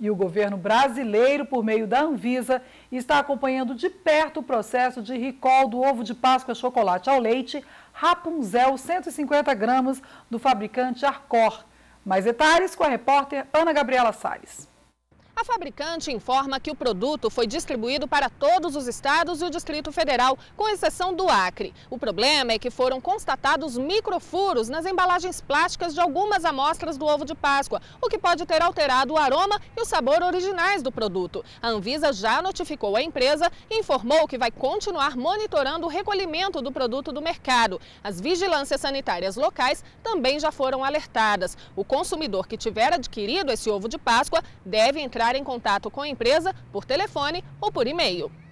E o governo brasileiro, por meio da Anvisa, está acompanhando de perto o processo de recall do ovo de Páscoa chocolate ao leite Rapunzel 150 gramas do fabricante Arcor. Mais detalhes com a repórter Ana Gabriela Salles. A fabricante informa que o produto foi distribuído para todos os estados e o Distrito Federal, com exceção do Acre. O problema é que foram constatados microfuros nas embalagens plásticas de algumas amostras do ovo de Páscoa, o que pode ter alterado o aroma e o sabor originais do produto. A Anvisa já notificou a empresa e informou que vai continuar monitorando o recolhimento do produto do mercado. As vigilâncias sanitárias locais também já foram alertadas. O consumidor que tiver adquirido esse ovo de Páscoa deve entrar em contato com a empresa por telefone ou por e-mail.